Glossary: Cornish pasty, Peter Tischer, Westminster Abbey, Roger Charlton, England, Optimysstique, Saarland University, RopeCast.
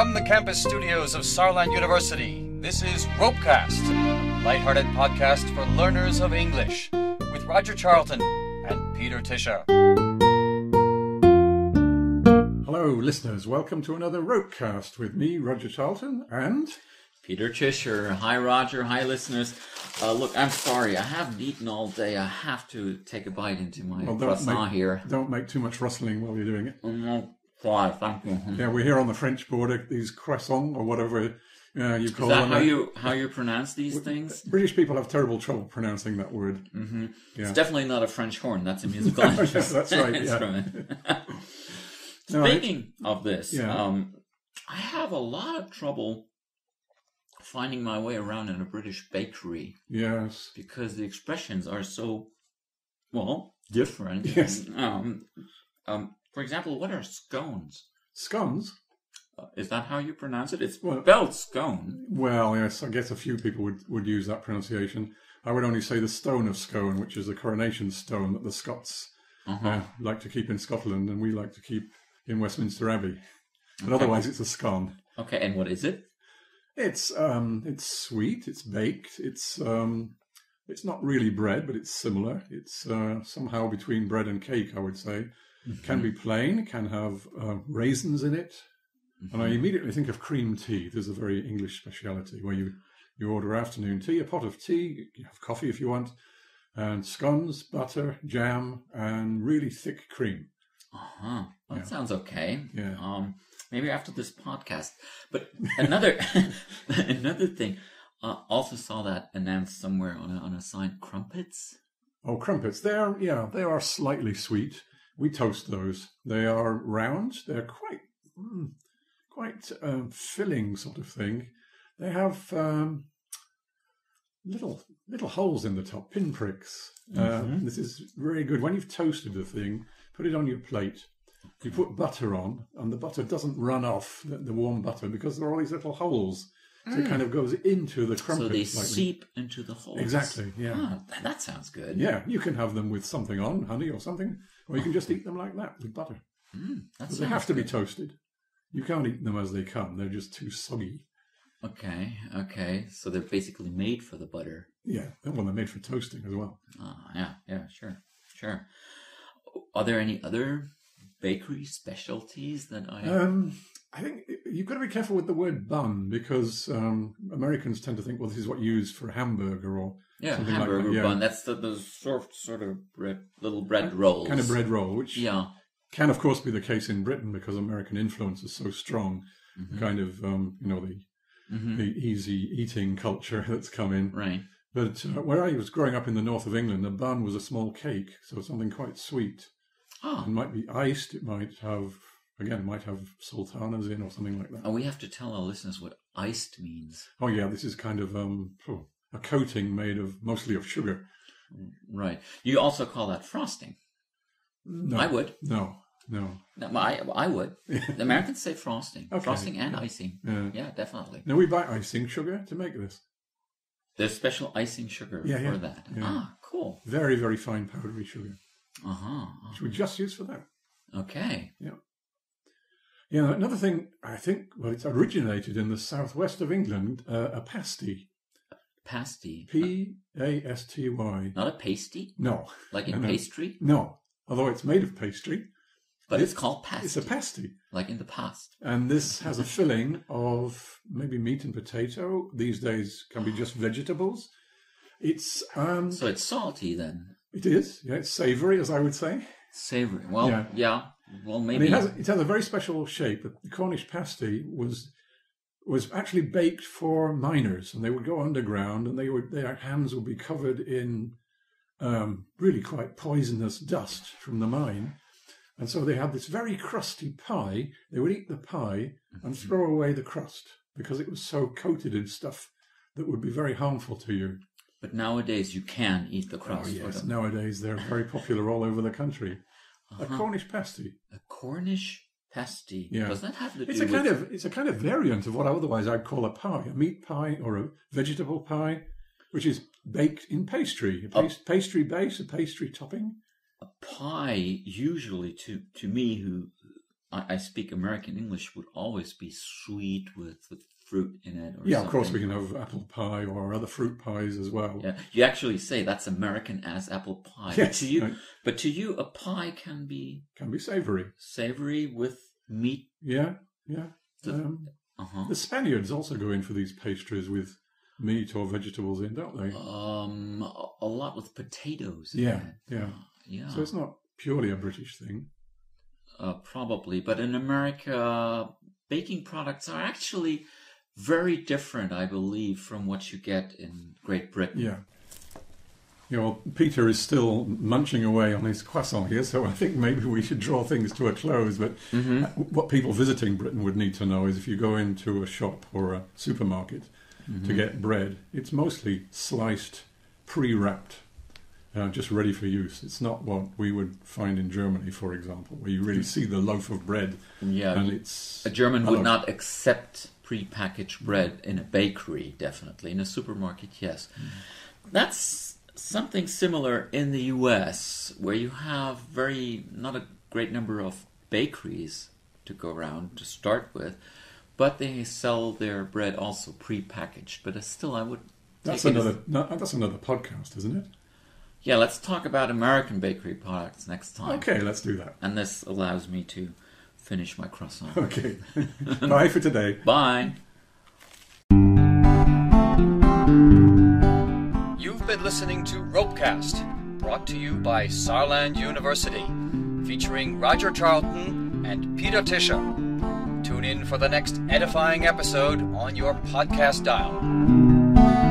From the campus studios of Saarland University, this is RopeCast, a lighthearted podcast for learners of English, with Roger Charlton and Peter Tischer. Hello, listeners. Welcome to another RopeCast with me, Roger Charlton, and Peter Tischer. Hi, Roger. Hi, listeners. Look, I'm sorry. I haven't eaten all day. I have to take a bite into my croissant here. Don't make too much rustling while you're doing it. Sorry, thank you. Yeah, we're here on the French border. These croissants, or whatever you call them. Is that how you pronounce these things? British people have terrible trouble pronouncing that word. Mm-hmm. Yeah. It's definitely not a French horn. That's a musical instrument. Yes, that's right. Speaking of this, I have a lot of trouble finding my way around in a British bakery. Yes. Because the expressions are so, different. Yes. And, for example, what are scones? Scones? Is that how you pronounce it? It's spelled scone. Well, yes, I guess a few people would use that pronunciation. I would only say the stone of scone, which is the coronation stone that the Scots like to keep in Scotland, and we like to keep in Westminster Abbey. But otherwise, it's a scone. Okay, and what is it? It's sweet, it's baked, it's not really bread, but it's similar. It's somehow between bread and cake, I would say. Mm-hmm. Can be plain, can have raisins in it. Mm-hmm. And I immediately think of cream tea. There's a very English speciality where you order afternoon tea, a pot of tea, you have coffee if you want, and scones, butter, jam, and really thick cream. Uh-huh. Well, that sounds okay. Yeah. Maybe after this podcast. But another thing, also saw that announced somewhere on a sign, crumpets. Oh, crumpets. They are slightly sweet. We toast those. They are round. They're quite filling sort of thing. They have little holes in the top, pinpricks. Mm-hmm. This is very good. When you've toasted the thing, put it on your plate. Okay. You put butter on, and the butter doesn't run off, the warm butter, because there are all these little holes. So it kind of goes into the crumpets. So they seep into the holes. Exactly, yeah. Ah, that sounds good. Yeah, you can have them with something on, honey or something, or you can just eat them like that with butter. But they have to be toasted. You can't eat them as they come. They're just too soggy. Okay. So they're basically made for the butter. Yeah, well, they're made for toasting as well. Ah, yeah, sure. Are there any other bakery specialties that I think you've got to be careful with the word bun, because Americans tend to think, this is what you use for a hamburger or something hamburger like that. Bun. That's the sort of bread, little bread rolls. Kind of bread roll, which can, of course, be the case in Britain because American influence is so strong, kind of, the easy eating culture that's come in. Right. But where I was growing up in the north of England, a bun was a small cake, so something quite sweet. Oh. It might be iced, it might have... Again, it might have sultanas in or something like that. And we have to tell our listeners what iced means. Oh, yeah. This is kind of a coating made of mostly of sugar. Right. You also call that frosting. No. I would. No, I would. The Americans say frosting. Okay. Frosting and icing. Yeah, definitely. Now, we buy icing sugar to make this. There's special icing sugar for that. Yeah. Ah, cool. Very, very fine powdery sugar. Which we just use for that. Okay. Yeah. Yeah, another thing, I think, it's originated in the southwest of England, a pasty. Pasty? P-A-S-T-Y. Not a pasty? No. Like in pastry? No, although it's made of pastry. But it's called pasty. It's a pasty. Like in the past. And this has a filling of maybe meat and potato. These days can be just vegetables. It's so it's salty then? It is, it's savoury, as I would say. Savoury, Well, maybe. And it has a very special shape. The Cornish pasty was actually baked for miners, and they would go underground, and their hands would be covered in really quite poisonous dust from the mine, and so they had this very crusty pie. They would eat the pie and throw away the crust because it was so coated in stuff that would be very harmful to you. But nowadays, you can eat the crust. Oh, yes, nowadays they're very popular all over the country. A Cornish pasty. A Cornish pasty. Yeah. Does that have to do with... It's a kind of variant of what otherwise I'd call a pie, a meat pie or a vegetable pie, which is baked in pastry, pastry base, a pastry topping. A pie, usually to me, who I speak American English would always be sweet with fruit in it. Or yeah, something. Of course we can have apple pie or other fruit pies as well. Yeah, you actually say that's American as apple pie. Yes, but to you, a pie can be savoury with meat. Yeah, yeah. The Spaniards also go in for these pastries with meat or vegetables in, don't they? A lot with potatoes. Yeah. So it's not purely a British thing. Probably, but in America, baking products are actually very different, I believe, from what you get in Great Britain. Yeah. You know, Peter is still munching away on his croissant here, so I think maybe we should draw things to a close. But what people visiting Britain would need to know is if you go into a shop or a supermarket to get bread, it's mostly sliced, pre-wrapped. Just ready for use. It's not what we would find in Germany, for example, where you really see the loaf of bread. Yeah, and it's a German would not accept pre-packaged bread in a bakery, definitely. In a supermarket, yes. That's something similar in the US, where you have not a great number of bakeries to go around to start with, but they sell their bread also pre-packaged. But still, I would. That's another podcast, isn't it? Yeah, let's talk about American bakery products next time. Okay, let's do that. And this allows me to finish my croissant. Okay. Bye for today. Bye. You've been listening to RopeCast, brought to you by Saarland University, featuring Roger Charlton and Peter Tischer. Tune in for the next edifying episode on your podcast dial.